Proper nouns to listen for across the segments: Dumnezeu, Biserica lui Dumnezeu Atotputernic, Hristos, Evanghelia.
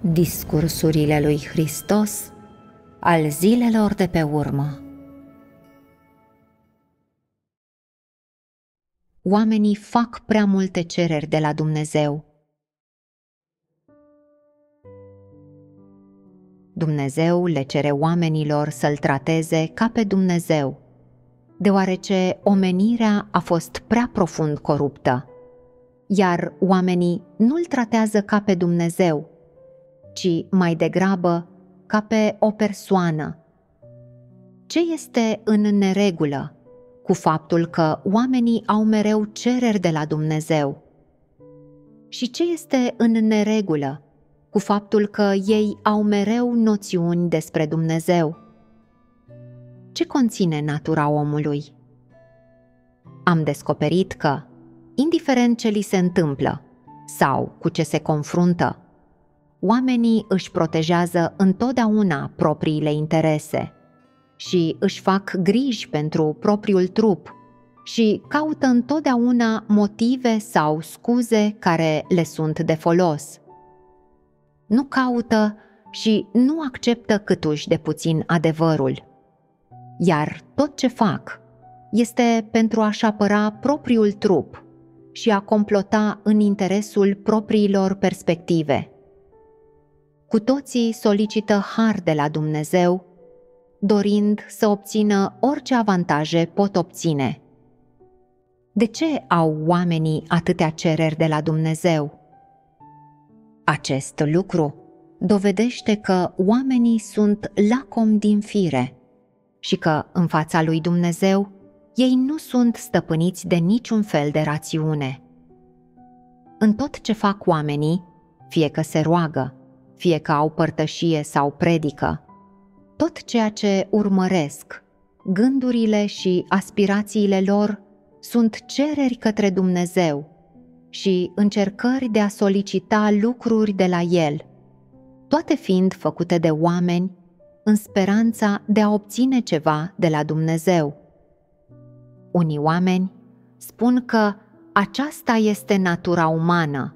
Discursurile lui Hristos al zilelor de pe urmă. Oamenii fac prea multe cereri de la Dumnezeu. Dumnezeu le cere oamenilor să-L trateze ca pe Dumnezeu, deoarece omenirea a fost prea profund coruptă, iar oamenii nu-L tratează ca pe Dumnezeu, ci mai degrabă ca pe o persoană. Ce este în neregulă cu faptul că oamenii au mereu cereri de la Dumnezeu? Și ce este în neregulă cu faptul că ei au mereu noțiuni despre Dumnezeu? Ce conține natura omului? Am descoperit că, indiferent ce li se întâmplă sau cu ce se confruntă, oamenii își protejează întotdeauna propriile interese și își fac griji pentru propriul trup și caută întotdeauna motive sau scuze care le sunt de folos. Nu caută și nu acceptă câtuși de puțin adevărul, iar tot ce fac este pentru a-și apăra propriul trup și a complota în interesul propriilor perspective. Cu toții solicită har de la Dumnezeu, dorind să obțină orice avantaje pot obține. De ce au oamenii atâtea cereri de la Dumnezeu? Acest lucru dovedește că oamenii sunt lacomi din fire și că, în fața lui Dumnezeu, ei nu sunt stăpâniți de niciun fel de rațiune. În tot ce fac oamenii, fie că se roagă, fie că au părtășie sau predică, tot ceea ce urmăresc, gândurile și aspirațiile lor sunt cereri către Dumnezeu și încercări de a solicita lucruri de la El, toate fiind făcute de oameni în speranța de a obține ceva de la Dumnezeu. Unii oameni spun că aceasta este natura umană,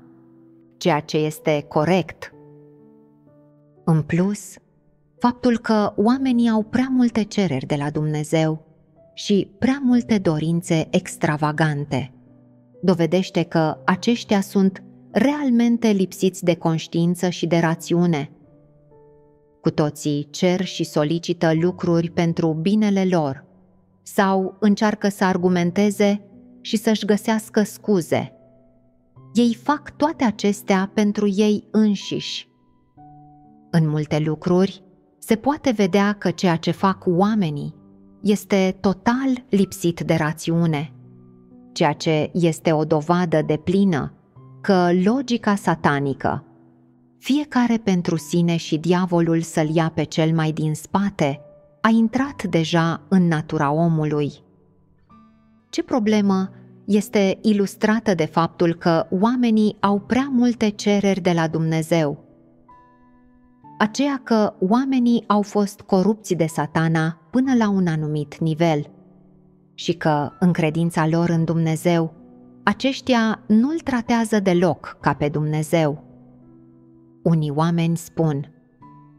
ceea ce este corect. În plus, faptul că oamenii au prea multe cereri de la Dumnezeu și prea multe dorințe extravagante dovedește că aceștia sunt realmente lipsiți de conștiință și de rațiune. Cu toții cer și solicită lucruri pentru binele lor sau încearcă să argumenteze și să-și găsească scuze. Ei fac toate acestea pentru ei înșiși. În multe lucruri se poate vedea că ceea ce fac oamenii este total lipsit de rațiune, ceea ce este o dovadă deplină că logica satanică, fiecare pentru sine și diavolul să-l ia pe cel mai din spate, a intrat deja în natura omului. Ce problemă este ilustrată de faptul că oamenii au prea multe cereri de la Dumnezeu? Aceea că oamenii au fost corupți de Satana până la un anumit nivel și că, în credința lor în Dumnezeu, aceștia nu-L tratează deloc ca pe Dumnezeu. Unii oameni spun: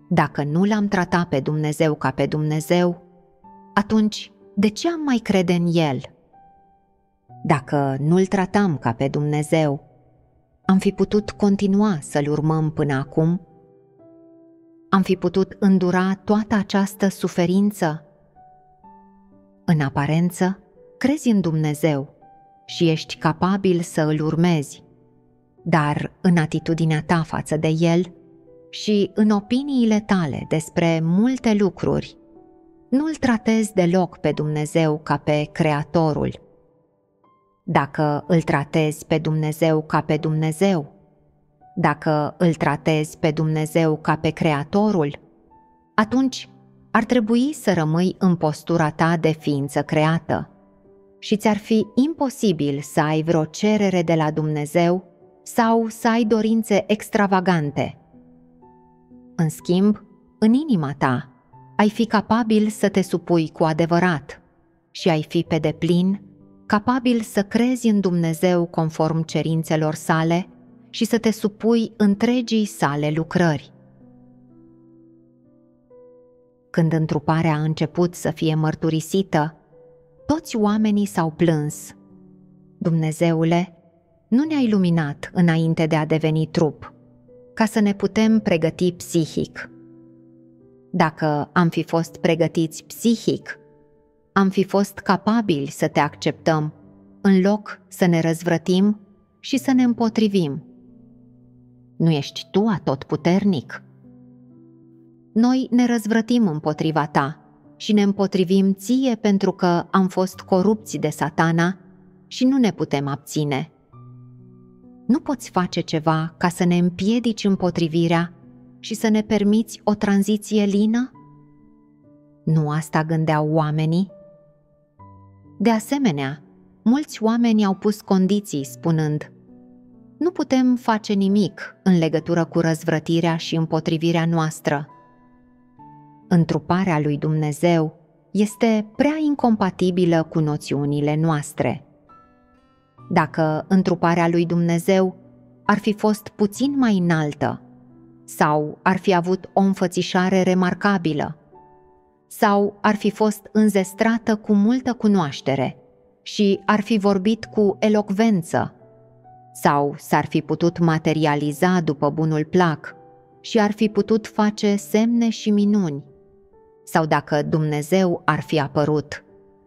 dacă nu L-am tratat pe Dumnezeu ca pe Dumnezeu, atunci de ce am mai crede în El? Dacă nu-L tratam ca pe Dumnezeu, am fi putut continua să-L urmăm până acum? Am fi putut îndura toată această suferință? În aparență, crezi în Dumnezeu și ești capabil să îl urmezi, dar în atitudinea ta față de El și în opiniile tale despre multe lucruri, nu îl tratezi deloc pe Dumnezeu ca pe Creatorul. Dacă îl tratezi pe Dumnezeu ca pe Dumnezeu, dacă îl tratezi pe Dumnezeu ca pe Creatorul, atunci ar trebui să rămâi în postura ta de ființă creată și ți-ar fi imposibil să ai vreo cerere de la Dumnezeu sau să ai dorințe extravagante. În schimb, în inima ta, ai fi capabil să te supui cu adevărat și ai fi pe deplin capabil să crezi în Dumnezeu conform cerințelor sale și să te supui întregii sale lucrări. Când întruparea a început să fie mărturisită, toți oamenii s-au plâns. Dumnezeule, nu ne-ai luminat înainte de a deveni trup, ca să ne putem pregăti psihic. Dacă am fi fost pregătiți psihic, am fi fost capabili să te acceptăm, în loc să ne răzvrătim și să ne împotrivim. Nu ești tu atotputernic? Noi ne răzvrătim împotriva ta și ne împotrivim ție pentru că am fost corupți de Satana și nu ne putem abține. Nu poți face ceva ca să ne împiedici împotrivirea și să ne permiți o tranziție lină? Nu asta gândeau oamenii? De asemenea, mulți oameni au pus condiții spunând: nu putem face nimic în legătură cu răzvrătirea și împotrivirea noastră. Întruparea lui Dumnezeu este prea incompatibilă cu noțiunile noastre. Dacă întruparea lui Dumnezeu ar fi fost puțin mai înaltă, sau ar fi avut o înfățișare remarcabilă, sau ar fi fost înzestrată cu multă cunoaștere și ar fi vorbit cu elocvență, sau s-ar fi putut materializa după bunul plac și ar fi putut face semne și minuni, sau dacă Dumnezeu ar fi apărut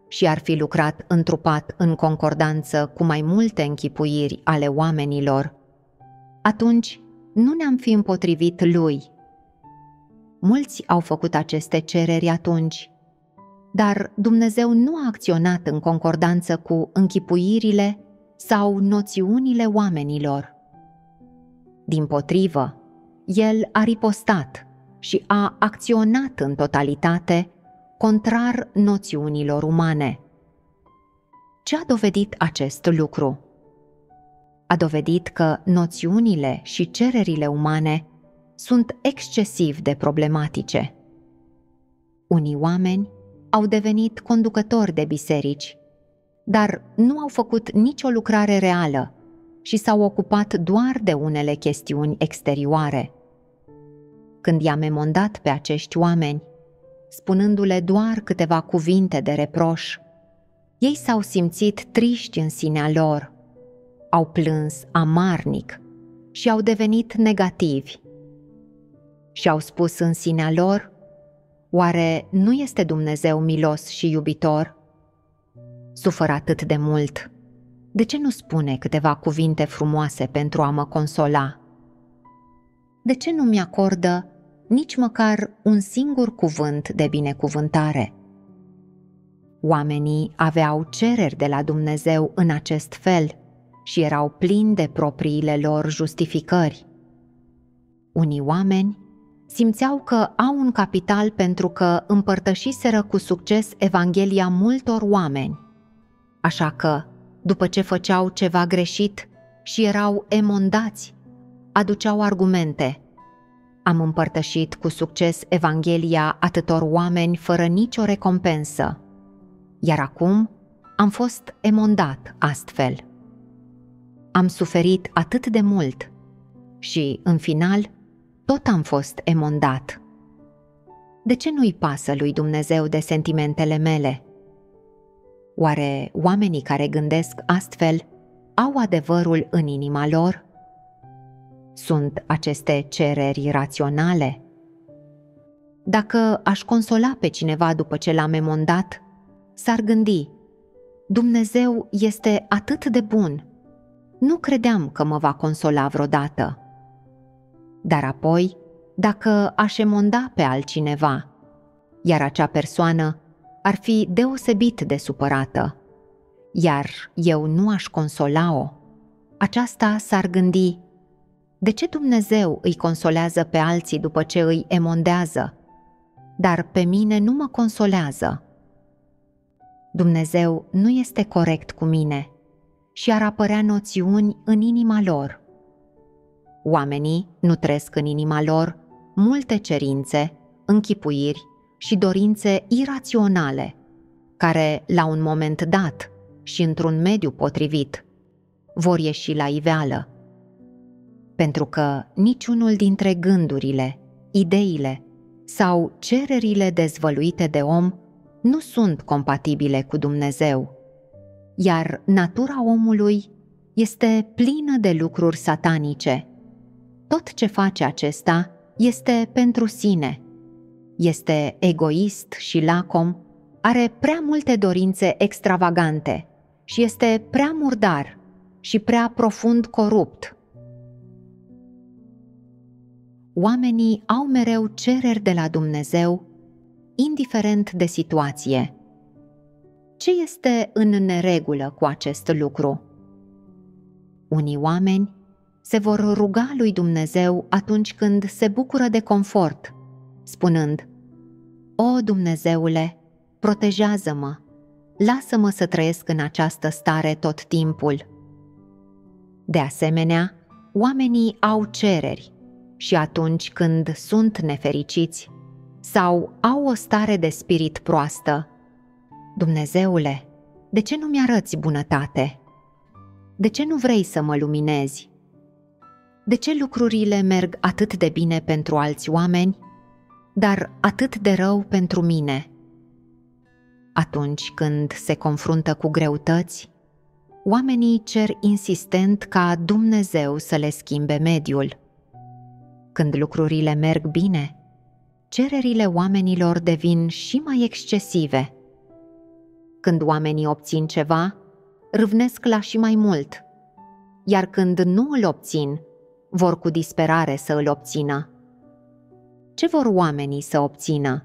și ar fi lucrat întrupat în concordanță cu mai multe închipuiri ale oamenilor, atunci nu ne-am fi împotrivit lui. Mulți au făcut aceste cereri atunci, dar Dumnezeu nu a acționat în concordanță cu închipuirile sau noțiunile oamenilor. Dimpotrivă, el a ripostat și a acționat în totalitate contrar noțiunilor umane. Ce a dovedit acest lucru? A dovedit că noțiunile și cererile umane sunt excesiv de problematice. Unii oameni au devenit conducători de biserici, dar nu au făcut nicio lucrare reală și s-au ocupat doar de unele chestiuni exterioare. Când i-am emondat pe acești oameni, spunându-le doar câteva cuvinte de reproș, ei s-au simțit triști în sinea lor, au plâns amarnic și au devenit negativi. Și au spus în sinea lor: oare nu este Dumnezeu milos și iubitor? Sufăr atât de mult, de ce nu spune câteva cuvinte frumoase pentru a mă consola? De ce nu mi-acordă nici măcar un singur cuvânt de binecuvântare? Oamenii aveau cereri de la Dumnezeu în acest fel și erau plini de propriile lor justificări. Unii oameni simțeau că au un capital pentru că împărtășiseră cu succes Evanghelia multor oameni, așa că, după ce făceau ceva greșit și erau emondați, aduceau argumente: am împărtășit cu succes Evanghelia atâtor oameni fără nicio recompensă, iar acum am fost emondat astfel. Am suferit atât de mult și, în final, tot am fost emondat. De ce nu-i pasă lui Dumnezeu de sentimentele mele? Oare oamenii care gândesc astfel au adevărul în inima lor? Sunt aceste cereri raționale? Dacă aș consola pe cineva după ce l-am emondat, s-ar gândi: Dumnezeu este atât de bun, nu credeam că mă va consola vreodată. Dar apoi, dacă aș emonda pe altcineva, iar acea persoană ar fi deosebit de supărată, iar eu nu aș consola-o, aceasta s-ar gândi: de ce Dumnezeu îi consolează pe alții după ce îi emondează, dar pe mine nu mă consolează? Dumnezeu nu este corect cu mine și ar apărea noțiuni în inima lor. Oamenii nutresc în inima lor multe cerințe, închipuiri și dorințe iraționale, care, la un moment dat și într-un mediu potrivit, vor ieși la iveală. Pentru că niciunul dintre gândurile, ideile sau cererile dezvăluite de om nu sunt compatibile cu Dumnezeu, iar natura omului este plină de lucruri satanice. Tot ce face acesta este pentru sine. Este egoist și lacom, are prea multe dorințe extravagante și este prea murdar și prea profund corupt. Oamenii au mereu cereri de la Dumnezeu, indiferent de situație. Ce este în neregulă cu acest lucru? Unii oameni se vor ruga lui Dumnezeu atunci când se bucură de confort, spunând: „O, Dumnezeule, protejează-mă, lasă-mă să trăiesc în această stare tot timpul.” De asemenea, oamenii au cereri și atunci când sunt nefericiți sau au o stare de spirit proastă: „Dumnezeule, de ce nu mi-arăți bunătate? De ce nu vrei să mă luminezi? De ce lucrurile merg atât de bine pentru alți oameni, dar atât de rău pentru mine?” Atunci când se confruntă cu greutăți, oamenii cer insistent ca Dumnezeu să le schimbe mediul. Când lucrurile merg bine, cererile oamenilor devin și mai excesive. Când oamenii obțin ceva, râvnesc la și mai mult, iar când nu îl obțin, vor cu disperare să îl obțină. Ce vor oamenii să obțină?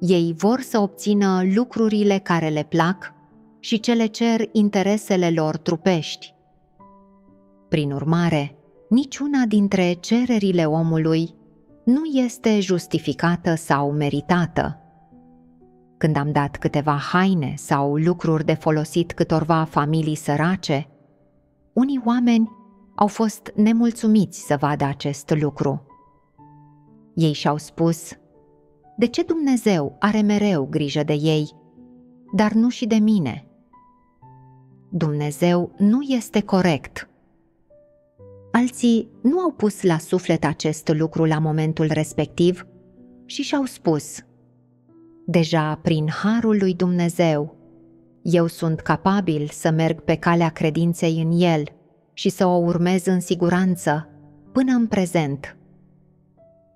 Ei vor să obțină lucrurile care le plac și ce le cer interesele lor trupești. Prin urmare, niciuna dintre cererile omului nu este justificată sau meritată. Când am dat câteva haine sau lucruri de folosit câtorva familii sărace, unii oameni au fost nemulțumiți să vadă acest lucru. Ei și-au spus: „De ce Dumnezeu are mereu grijă de ei, dar nu și de mine? Dumnezeu nu este corect.” Alții nu au pus la suflet acest lucru la momentul respectiv și și-au spus: „Deja prin harul lui Dumnezeu, eu sunt capabil să merg pe calea credinței în El și să o urmez în siguranță până în prezent.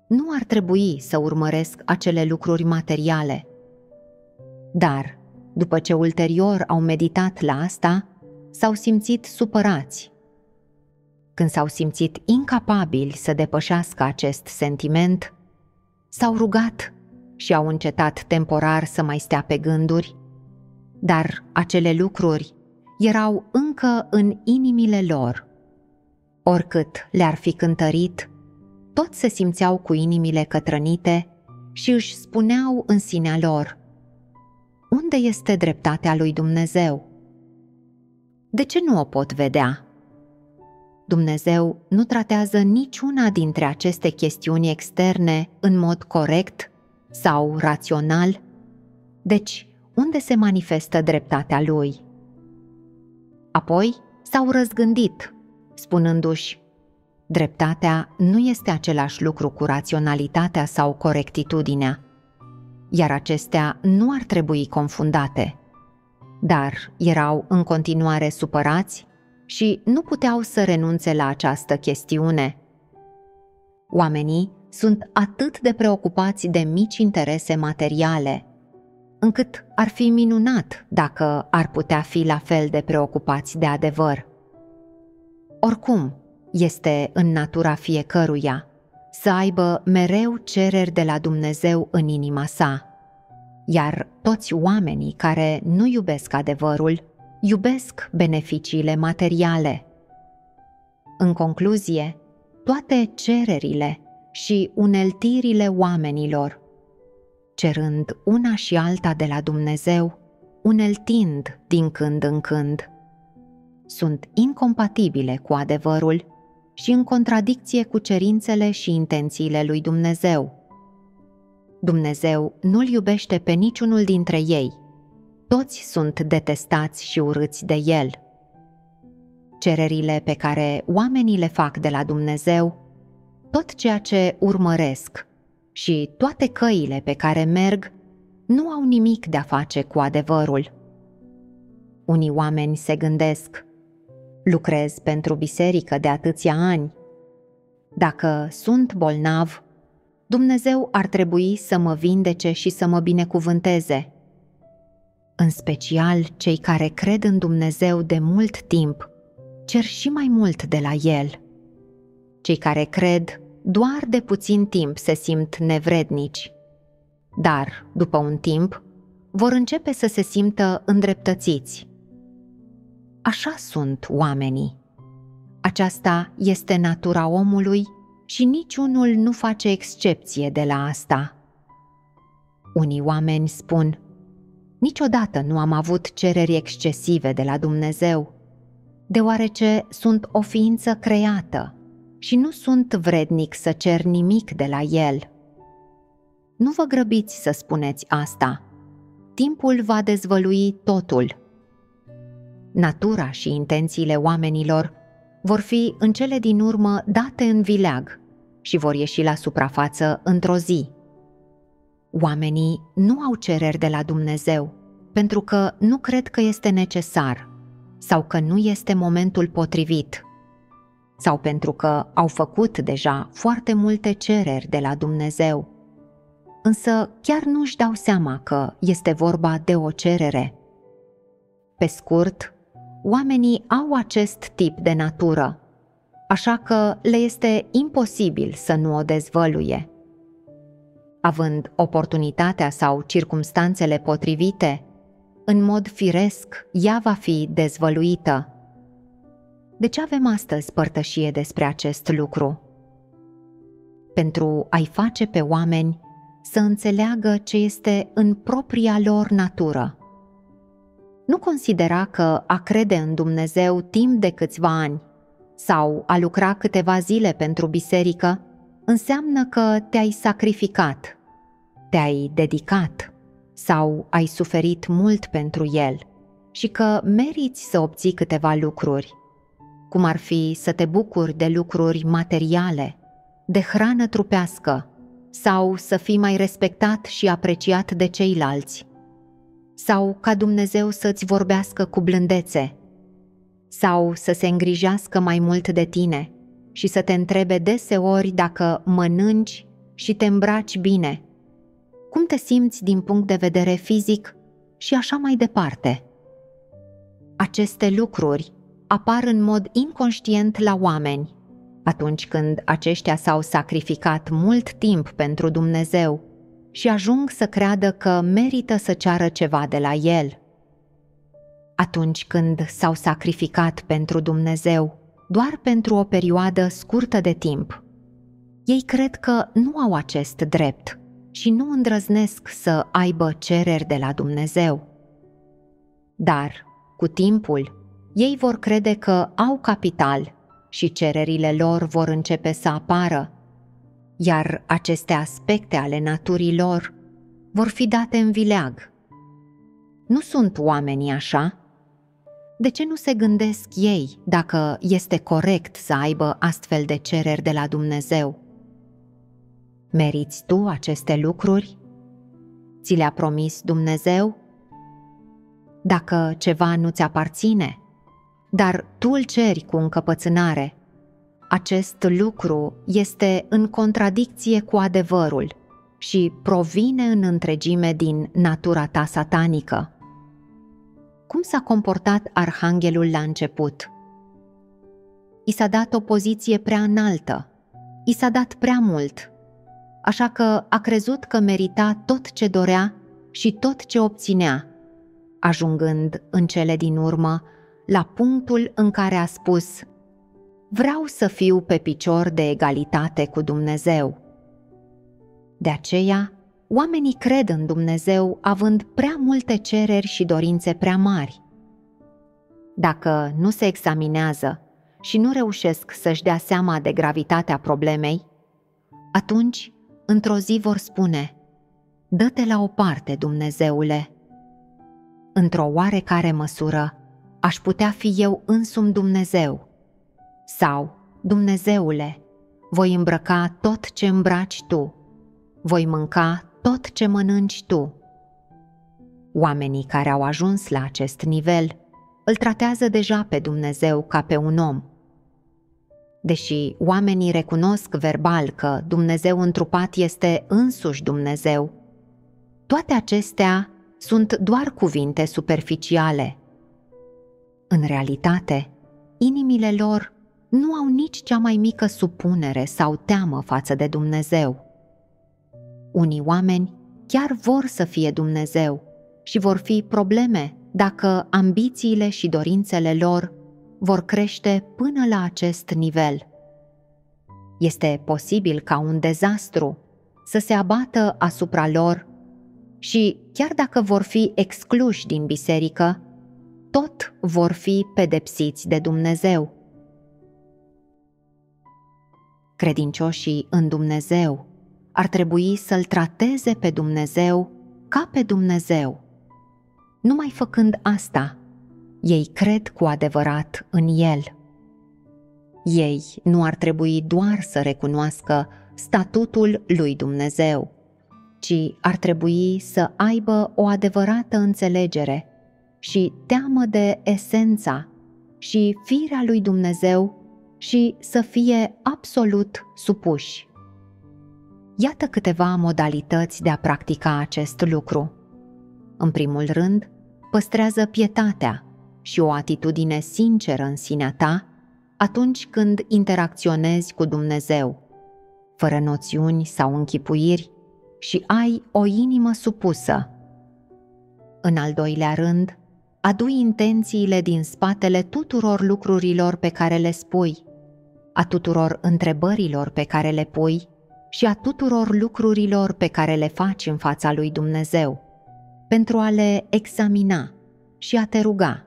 Nu ar trebui să urmăresc acele lucruri materiale.” Dar, după ce ulterior au meditat la asta, s-au simțit supărați. Când s-au simțit incapabili să depășească acest sentiment, s-au rugat și au încetat temporar să mai stea pe gânduri, dar acele lucruri erau încă în inimile lor. Oricât le-ar fi cântărit, tot se simțeau cu inimile cătrănite și își spuneau în sinea lor: „Unde este dreptatea lui Dumnezeu? De ce nu o pot vedea?” Dumnezeu nu tratează niciuna dintre aceste chestiuni externe în mod corect sau rațional, deci unde se manifestă dreptatea Lui? Apoi s-au răzgândit, spunându-și: „Dreptatea nu este același lucru cu raționalitatea sau corectitudinea, iar acestea nu ar trebui confundate.” Dar erau în continuare supărați și nu puteau să renunțe la această chestiune. Oamenii sunt atât de preocupați de mici interese materiale, încât ar fi minunat dacă ar putea fi la fel de preocupați de adevăr. Oricum, este în natura fiecăruia să aibă mereu cereri de la Dumnezeu în inima sa, iar toți oamenii care nu iubesc adevărul, iubesc beneficiile materiale. În concluzie, toate cererile și uneltirile oamenilor, cerând una și alta de la Dumnezeu, uneltind din când în când, sunt incompatibile cu adevărul și în contradicție cu cerințele și intențiile lui Dumnezeu. Dumnezeu nu-l iubește pe niciunul dintre ei. Toți sunt detestați și urâți de El. Cererile pe care oamenii le fac de la Dumnezeu, tot ceea ce urmăresc, și toate căile pe care merg nu au nimic de-a face cu adevărul. Unii oameni se gândesc: lucrez pentru biserică de atâția ani. Dacă sunt bolnav, Dumnezeu ar trebui să mă vindece și să mă binecuvânteze. În special, cei care cred în Dumnezeu de mult timp cer și mai mult de la El. Cei care cred doar de puțin timp se simt nevrednici, dar, după un timp, vor începe să se simtă îndreptățiți. Așa sunt oamenii. Aceasta este natura omului și niciunul nu face excepție de la asta. Unii oameni spun: niciodată nu am avut cereri excesive de la Dumnezeu, deoarece sunt o ființă creată și nu sunt vrednic să cer nimic de la El. Nu vă grăbiți să spuneți asta. Timpul va dezvălui totul. Natura și intențiile oamenilor vor fi în cele din urmă date în vileag și vor ieși la suprafață într-o zi. Oamenii nu au cereri de la Dumnezeu pentru că nu cred că este necesar sau că nu este momentul potrivit sau pentru că au făcut deja foarte multe cereri de la Dumnezeu, însă chiar nu își dau seama că este vorba de o cerere. Pe scurt, oamenii au acest tip de natură, așa că le este imposibil să nu o dezvăluie. Având oportunitatea sau circumstanțele potrivite, în mod firesc ea va fi dezvăluită. De ce avem astăzi părtășie despre acest lucru? Pentru a-i face pe oameni să înțeleagă ce este în propria lor natură. Nu considera că a crede în Dumnezeu timp de câțiva ani sau a lucra câteva zile pentru biserică înseamnă că te-ai sacrificat, te-ai dedicat sau ai suferit mult pentru El și că meriți să obții câteva lucruri, cum ar fi să te bucuri de lucruri materiale, de hrană trupească sau să fii mai respectat și apreciat de ceilalți, sau ca Dumnezeu să-ți vorbească cu blândețe, sau să se îngrijească mai mult de tine și să te întrebe deseori dacă mănânci și te îmbraci bine, cum te simți din punct de vedere fizic și așa mai departe. Aceste lucruri apar în mod inconștient la oameni atunci când aceștia s-au sacrificat mult timp pentru Dumnezeu și ajung să creadă că merită să ceară ceva de la El. Atunci când s-au sacrificat pentru Dumnezeu doar pentru o perioadă scurtă de timp, ei cred că nu au acest drept și nu îndrăznesc să aibă cereri de la Dumnezeu. Dar, cu timpul, ei vor crede că au capital și cererile lor vor începe să apară, iar aceste aspecte ale naturii lor vor fi date în vileag. Nu sunt oamenii așa? De ce nu se gândesc ei dacă este corect să aibă astfel de cereri de la Dumnezeu? Meriți tu aceste lucruri? Ți le-a promis Dumnezeu? Dacă ceva nu ți aparține, dar tu îl ceri cu încăpățânare, acest lucru este în contradicție cu adevărul și provine în întregime din natura ta satanică. Cum s-a comportat arhanghelul la început? I s-a dat o poziție prea înaltă, i s-a dat prea mult, așa că a crezut că merita tot ce dorea și tot ce obținea, ajungând în cele din urmă la punctul în care a spus: vreau să fiu pe picior de egalitate cu Dumnezeu. De aceea, oamenii cred în Dumnezeu având prea multe cereri și dorințe prea mari. Dacă nu se examinează și nu reușesc să-și dea seama de gravitatea problemei, atunci, într-o zi vor spune: dă-te la o parte, Dumnezeule. Într-o oarecare măsură, aș putea fi eu însumi Dumnezeu. Sau: Dumnezeule, voi îmbrăca tot ce îmbraci tu voi mânca tot ce mănânci tu. Oamenii care au ajuns la acest nivel îl tratează deja pe Dumnezeu ca pe un om. Deși oamenii recunosc verbal că Dumnezeu întrupat este însuși Dumnezeu, toate acestea sunt doar cuvinte superficiale. În realitate, inimile lor nu au nici cea mai mică supunere sau teamă față de Dumnezeu. Unii oameni chiar vor să fie Dumnezeu și vor fi probleme dacă ambițiile și dorințele lor vor crește până la acest nivel. Este posibil ca un dezastru să se abată asupra lor și, chiar dacă vor fi excluși din biserică, tot vor fi pedepsiți de Dumnezeu. Credincioșii în Dumnezeu ar trebui să-L trateze pe Dumnezeu ca pe Dumnezeu. Numai făcând asta, ei cred cu adevărat în El. Ei nu ar trebui doar să recunoască statutul lui Dumnezeu, ci ar trebui să aibă o adevărată înțelegere și teamă de esența și firea lui Dumnezeu și să fie absolut supuși. Iată câteva modalități de a practica acest lucru. În primul rând, păstrează pietatea și o atitudine sinceră în sinea ta atunci când interacționezi cu Dumnezeu, fără noțiuni sau închipuiri, și ai o inimă supusă. În al doilea rând, adui intențiile din spatele tuturor lucrurilor pe care le spui, a tuturor întrebărilor pe care le pui și a tuturor lucrurilor pe care le faci în fața lui Dumnezeu, pentru a le examina și a te ruga.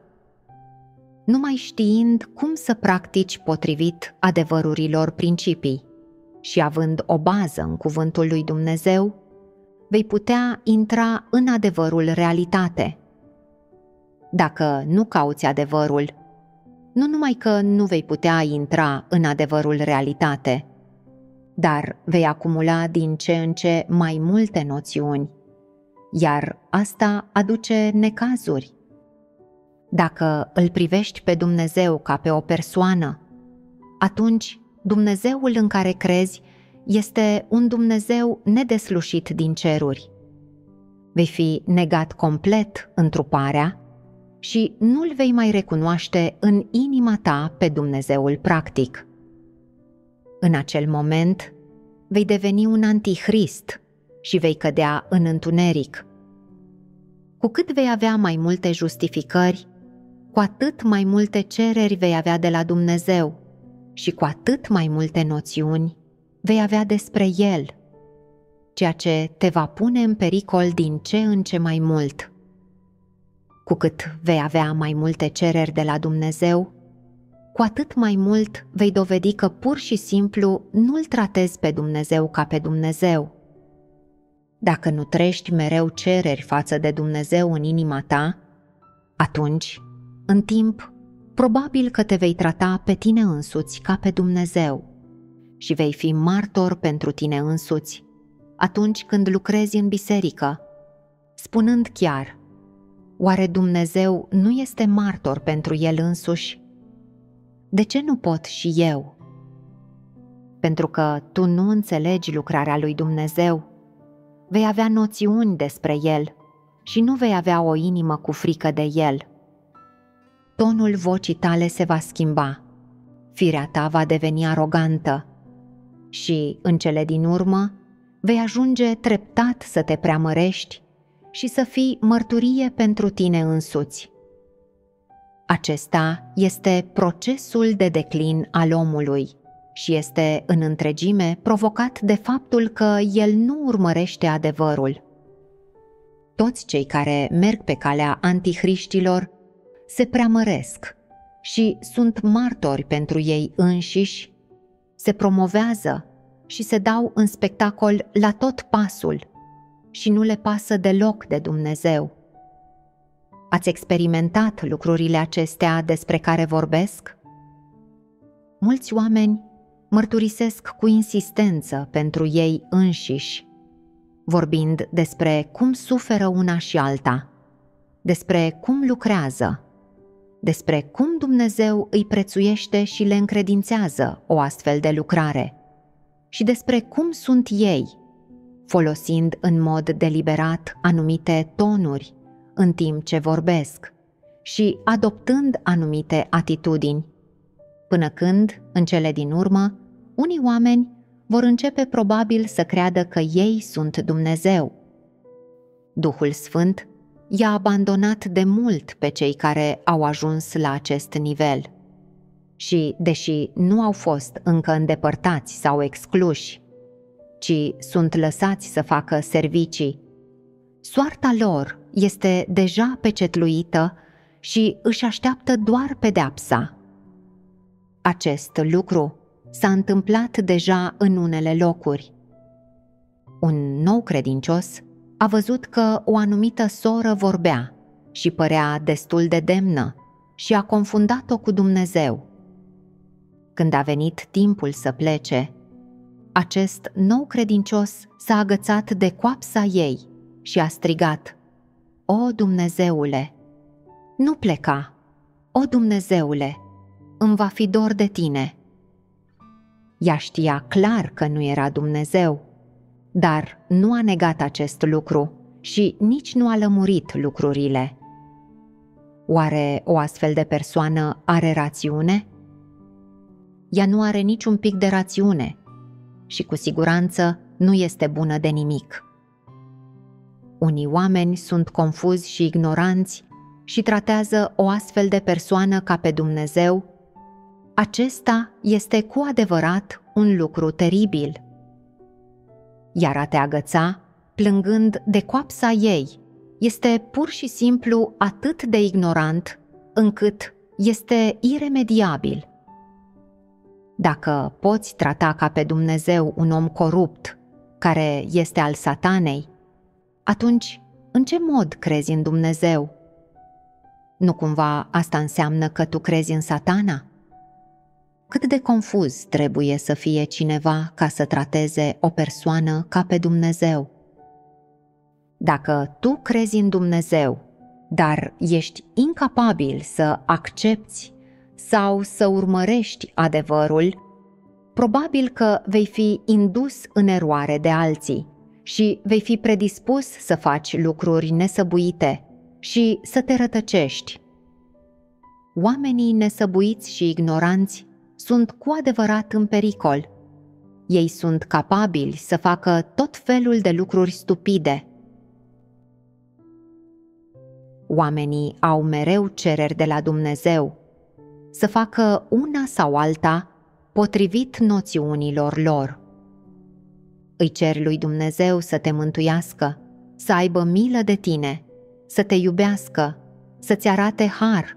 Numai știind cum să practici potrivit adevărurilor principii și având o bază în cuvântul lui Dumnezeu, vei putea intra în adevărul realitate. Dacă nu cauți adevărul, nu numai că nu vei putea intra în adevărul realitate, dar vei acumula din ce în ce mai multe noțiuni, iar asta aduce necazuri. Dacă îl privești pe Dumnezeu ca pe o persoană, atunci Dumnezeul în care crezi este un Dumnezeu nedeslușit din ceruri. Vei fi negat complet întruparea și nu-L vei mai recunoaște în inima ta pe Dumnezeul practic. În acel moment, vei deveni un antihrist și vei cădea în întuneric. Cu cât vei avea mai multe justificări, cu atât mai multe cereri vei avea de la Dumnezeu și cu atât mai multe noțiuni vei avea despre El, ceea ce te va pune în pericol din ce în ce mai mult. Cu cât vei avea mai multe cereri de la Dumnezeu, cu atât mai mult vei dovedi că pur și simplu nu-L tratezi pe Dumnezeu ca pe Dumnezeu. Dacă nu trești mereu cereri față de Dumnezeu în inima ta, atunci, în timp, probabil că te vei trata pe tine însuți ca pe Dumnezeu și vei fi martor pentru tine însuți atunci când lucrezi în biserică, spunând chiar: oare Dumnezeu nu este martor pentru El însuși? De ce nu pot și eu? Pentru că tu nu înțelegi lucrarea lui Dumnezeu, vei avea noțiuni despre El și nu vei avea o inimă cu frică de El. Tonul vocii tale se va schimba, firea ta va deveni arogantă și, în cele din urmă, vei ajunge treptat să te preamărești și să fii mărturie pentru tine însuți. Acesta este procesul de declin al omului și este în întregime provocat de faptul că el nu urmărește adevărul. Toți cei care merg pe calea antihriștilor se preamăresc și sunt martori pentru ei înșiși, se promovează și se dau în spectacol la tot pasul și nu le pasă deloc de Dumnezeu. Ați experimentat lucrurile acestea despre care vorbesc? Mulți oameni mărturisesc cu insistență pentru ei înșiși vorbind despre cum suferă una și alta, despre cum lucrează, despre cum Dumnezeu îi prețuiește și le încredințează o astfel de lucrare și despre cum sunt ei, folosind în mod deliberat anumite tonuri în timp ce vorbesc și adoptând anumite atitudini, până când, în cele din urmă, unii oameni vor începe probabil să creadă că ei sunt Dumnezeu. Duhul Sfânt i-a abandonat de mult pe cei care au ajuns la acest nivel și, deși nu au fost încă îndepărtați sau excluși, ci sunt lăsați să facă servicii, soarta lor este deja pecetluită și își așteaptă doar pedeapsa. Acest lucru s-a întâmplat deja în unele locuri. Un nou credincios a văzut că o anumită soră vorbea și părea destul de demnă și a confundat-o cu Dumnezeu. Când a venit timpul să plece, acest nou credincios s-a agățat de coapsa ei și a strigat: „O, Dumnezeule, nu pleca! O, Dumnezeule, îmi va fi dor de tine!” Ea știa clar că nu era Dumnezeu, dar nu a negat acest lucru și nici nu a lămurit lucrurile. Oare o astfel de persoană are rațiune? Ea nu are niciun pic de rațiune și cu siguranță nu este bună de nimic. Unii oameni sunt confuzi și ignoranți și tratează o astfel de persoană ca pe Dumnezeu. Acesta este cu adevărat un lucru teribil. Iar a te agăța, plângând de coapsa ei, este pur și simplu atât de ignorant încât este iremediabil. Dacă poți trata ca pe Dumnezeu un om corupt, care este al Satanei, atunci în ce mod crezi în Dumnezeu? Nu cumva asta înseamnă că tu crezi în Satana? Cât de confuz trebuie să fie cineva ca să trateze o persoană ca pe Dumnezeu? Dacă tu crezi în Dumnezeu, dar ești incapabil să accepți sau să urmărești adevărul, probabil că vei fi indus în eroare de alții și vei fi predispus să faci lucruri nesăbuite și să te rătăcești. Oamenii nesăbuiți și ignoranți sunt cu adevărat în pericol. Ei sunt capabili să facă tot felul de lucruri stupide. Oamenii au mereu cereri de la Dumnezeu să facă una sau alta potrivit noțiunilor lor. Îi ceri lui Dumnezeu să te mântuiască, să aibă milă de tine, să te iubească, să-ți arate har.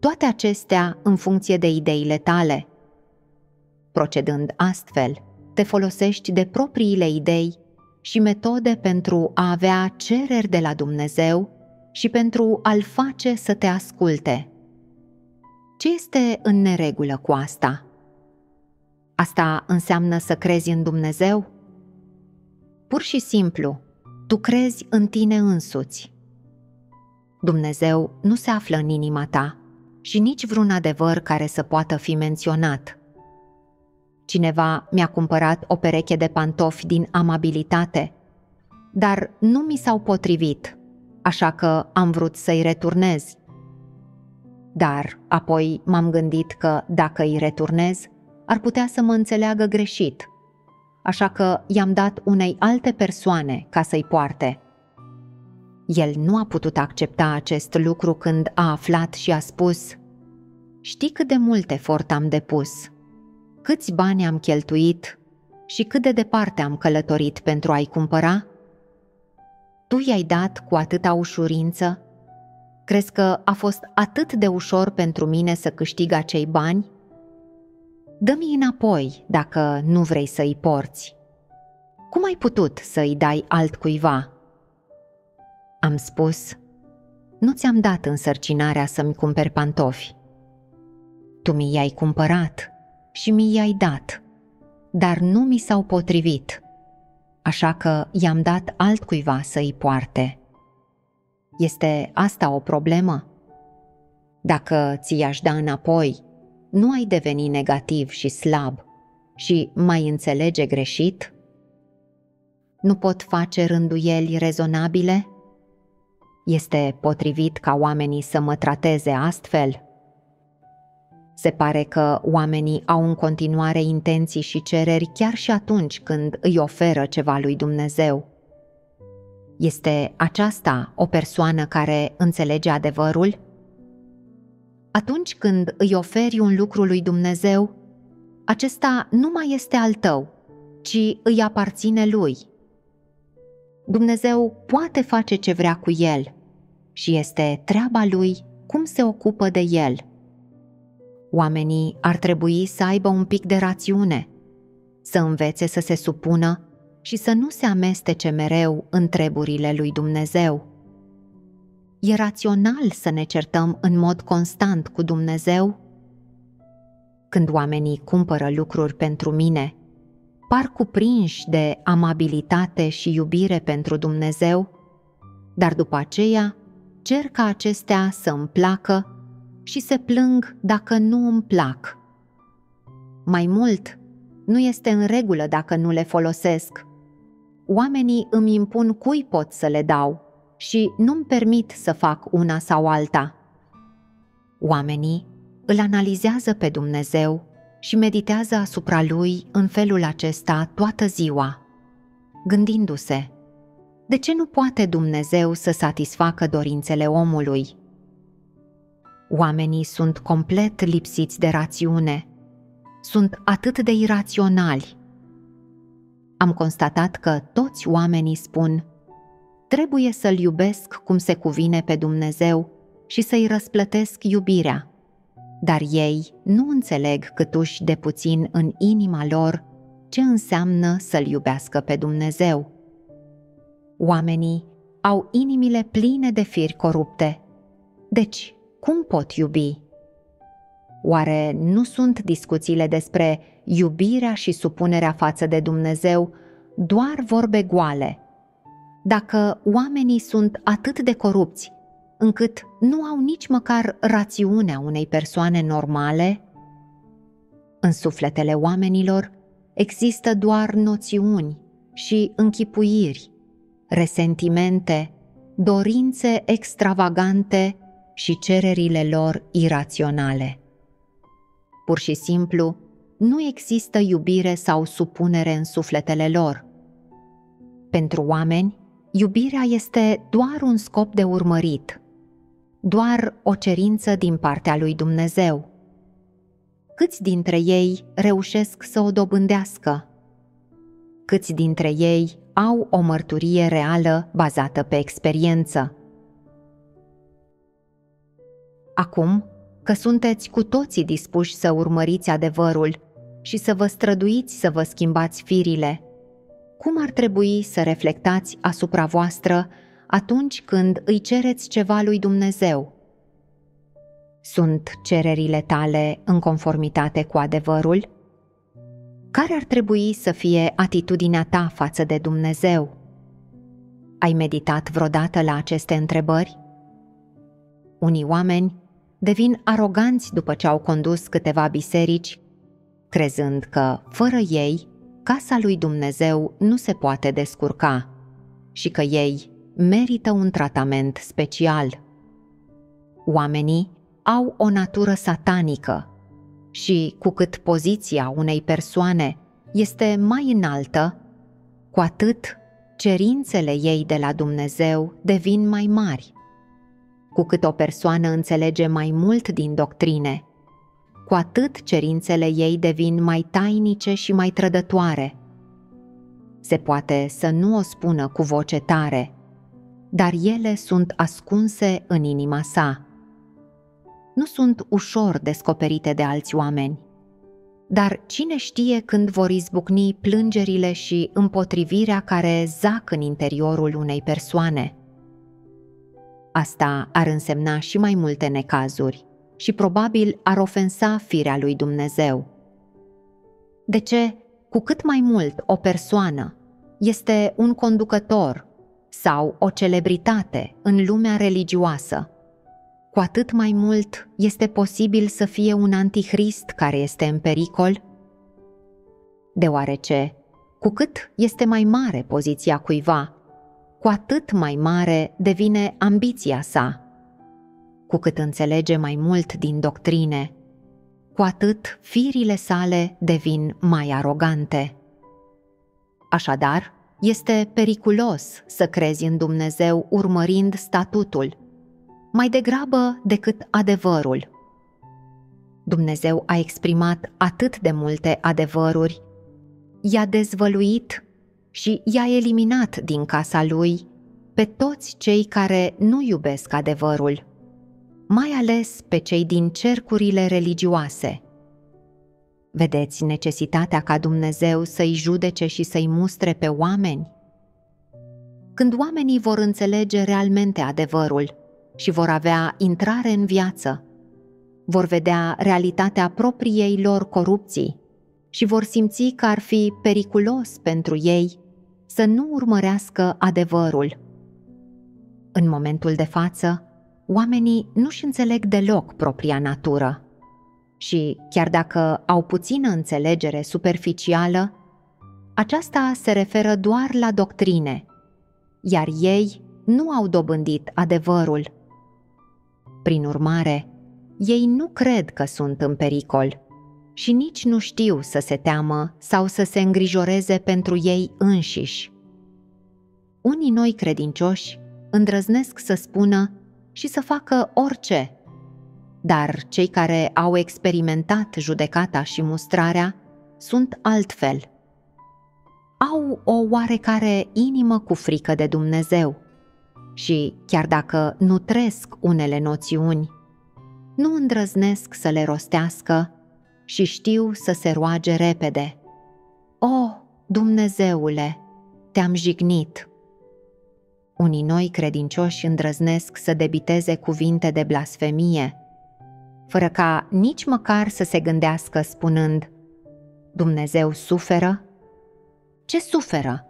Toate acestea în funcție de ideile tale. Procedând astfel, te folosești de propriile idei și metode pentru a avea cereri de la Dumnezeu și pentru a-L face să te asculte. Ce este în neregulă cu asta? Asta înseamnă să crezi în Dumnezeu? Pur și simplu, tu crezi în tine însuți. Dumnezeu nu se află în inima ta și nici vreun adevăr care să poată fi menționat. Cineva mi-a cumpărat o pereche de pantofi din amabilitate, dar nu mi s-au potrivit, așa că am vrut să-i returnez. Dar apoi m-am gândit că dacă îi returnez, ar putea să mă înțeleagă greșit, așa că i-am dat unei alte persoane ca să-i poarte. El nu a putut accepta acest lucru când a aflat și a spus: „Știi cât de mult efort am depus, câți bani am cheltuit și cât de departe am călătorit pentru a-i cumpăra? Tu i-ai dat cu atâta ușurință? Crezi că a fost atât de ușor pentru mine să câștig acei bani? Dă-mi înapoi dacă nu vrei să-i porți. Cum ai putut să-i dai altcuiva?” Am spus: „Nu ți-am dat însărcinarea să-mi cumperi pantofi. Tu mi i-ai cumpărat și mi i-ai dat, dar nu mi s-au potrivit, așa că i-am dat altcuiva să îi poarte. Este asta o problemă? Dacă ți-aș da înapoi, nu ai deveni negativ și slab și mai înțelege greșit? Nu pot face rânduieli rezonabile? Este potrivit ca oamenii să mă trateze astfel? Se pare că oamenii au în continuare intenții și cereri chiar și atunci când îi oferă ceva lui Dumnezeu. Este aceasta o persoană care înțelege adevărul? Atunci când îi oferi un lucru lui Dumnezeu, acesta nu mai este al tău, ci îi aparține lui. Dumnezeu poate face ce vrea cu el și este treaba lui cum se ocupă de el. Oamenii ar trebui să aibă un pic de rațiune, să învețe să se supună și să nu se amestece mereu în treburile lui Dumnezeu. E rațional să ne certăm în mod constant cu Dumnezeu? Când oamenii cumpără lucruri pentru mine, par cuprinși de amabilitate și iubire pentru Dumnezeu, dar după aceea cer ca acestea să îmi placă și se plâng dacă nu îmi plac. Mai mult, nu este în regulă dacă nu le folosesc. Oamenii îmi impun cui pot să le dau și nu-mi permit să fac una sau alta. Oamenii îl analizează pe Dumnezeu și meditează asupra lui în felul acesta toată ziua, gândindu-se: de ce nu poate Dumnezeu să satisfacă dorințele omului? Oamenii sunt complet lipsiți de rațiune, sunt atât de iraționali. Am constatat că toți oamenii spun: trebuie să-L iubesc cum se cuvine pe Dumnezeu și să-i răsplătesc iubirea, dar ei nu înțeleg câtuși de puțin în inima lor ce înseamnă să-L iubească pe Dumnezeu. Oamenii au inimile pline de firi corupte, deci cum pot iubi? Oare nu sunt discuțiile despre iubirea și supunerea față de Dumnezeu doar vorbe goale, dacă oamenii sunt atât de corupți încât nu au nici măcar rațiunea unei persoane normale? În sufletele oamenilor există doar noțiuni și închipuiri, resentimente, dorințe extravagante și cererile lor iraționale. Pur și simplu, nu există iubire sau supunere în sufletele lor. Pentru oameni, iubirea este doar un scop de urmărit, doar o cerință din partea lui Dumnezeu. Câți dintre ei reușesc să o dobândească? Câți dintre ei au o mărturie reală bazată pe experiență? Acum că sunteți cu toții dispuși să urmăriți adevărul și să vă străduiți să vă schimbați firile, cum ar trebui să reflectați asupra voastră atunci când îi cereți ceva lui Dumnezeu? Sunt cererile tale în conformitate cu adevărul? Care ar trebui să fie atitudinea ta față de Dumnezeu? Ai meditat vreodată la aceste întrebări? Unii oameni devin aroganți după ce au condus câteva biserici, crezând că, fără ei, casa lui Dumnezeu nu se poate descurca și că ei merită un tratament special. Oamenii au o natură satanică și, cu cât poziția unei persoane este mai înaltă, cu atât cerințele ei de la Dumnezeu devin mai mari. Cu cât o persoană înțelege mai mult din doctrine, cu atât cerințele ei devin mai tainice și mai trădătoare. Se poate să nu o spună cu voce tare, dar ele sunt ascunse în inima sa. Nu sunt ușor descoperite de alți oameni, dar cine știe când vor izbucni plângerile și împotrivirea care zac în interiorul unei persoane. Asta ar însemna și mai multe necazuri și probabil ar ofensa firea lui Dumnezeu. De ce, cu cât mai mult o persoană este un conducător sau o celebritate în lumea religioasă, cu atât mai mult este posibil să fie un antihrist care este în pericol, deoarece, cu cât este mai mare poziția cuiva, cu atât mai mare devine ambiția sa. Cu cât înțelege mai mult din doctrine, cu atât firile sale devin mai arogante. Așadar, este periculos să crezi în Dumnezeu urmărind statutul, mai degrabă decât adevărul. Dumnezeu a exprimat atât de multe adevăruri, i-a dezvăluit și i-a eliminat din casa lui pe toți cei care nu iubesc adevărul, mai ales pe cei din cercurile religioase. Vedeți necesitatea ca Dumnezeu să-i judece și să-i mustre pe oameni? Când oamenii vor înțelege realmente adevărul și vor avea intrare în viață, vor vedea realitatea propriei lor corupții și vor simți că ar fi periculos pentru ei să nu urmărească adevărul. În momentul de față, oamenii nu-și înțeleg deloc propria natură și, chiar dacă au puțină înțelegere superficială, aceasta se referă doar la doctrine, iar ei nu au dobândit adevărul. Prin urmare, ei nu cred că sunt în pericol și nici nu știu să se teamă sau să se îngrijoreze pentru ei înșiși. Unii noi credincioși îndrăznesc să spună și să facă orice, dar cei care au experimentat judecata și mustrarea sunt altfel. Au o oarecare inimă cu frică de Dumnezeu și, chiar dacă nu trăiesc unele noțiuni, nu îndrăznesc să le rostească și știu să se roage repede. O, Dumnezeule, te-am jignit! Unii noi credincioși îndrăznesc să debiteze cuvinte de blasfemie, fără ca nici măcar să se gândească spunând: Dumnezeu suferă? Ce suferă?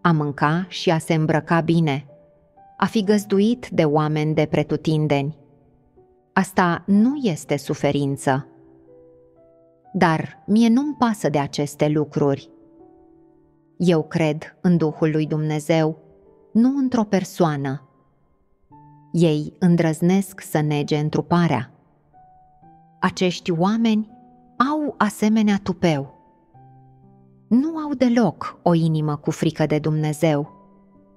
A mânca și a se îmbrăca bine, a fi găzduit de oameni de pretutindeni. Asta nu este suferință. Dar mie nu-mi pasă de aceste lucruri. Eu cred în Duhul lui Dumnezeu, nu într-o persoană. Ei îndrăznesc să nege întruparea. Acești oameni au asemenea tupeu. Nu au deloc o inimă cu frică de Dumnezeu.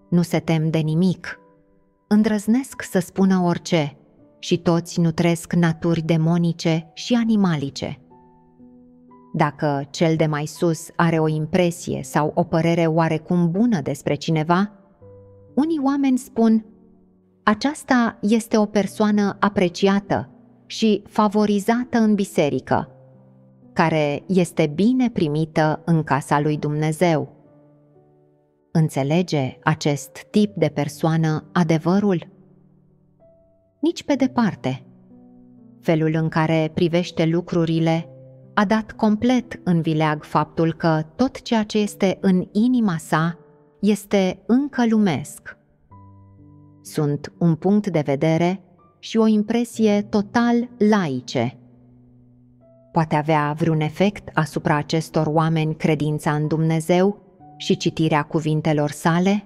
Nu se tem de nimic. Îndrăznesc să spună orice și toți nutresc naturi demonice și animalice. Dacă cel de mai sus are o impresie sau o părere oarecum bună despre cineva, unii oameni spun: aceasta este o persoană apreciată și favorizată în biserică, care este bine primită în casa lui Dumnezeu. Înțelege acest tip de persoană adevărul? Nici pe departe. Felul în care privește lucrurile a dat complet în vileag faptul că tot ceea ce este în inima sa este încă lumesc. Sunt un punct de vedere și o impresie total laice. Poate avea vreun efect asupra acestor oameni credința în Dumnezeu și citirea cuvintelor sale?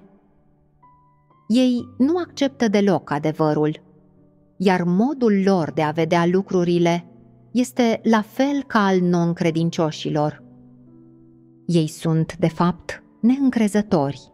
Ei nu acceptă deloc adevărul, iar modul lor de a vedea lucrurile este la fel ca al non-credincioșilor. Ei sunt, de fapt, neîncrezători.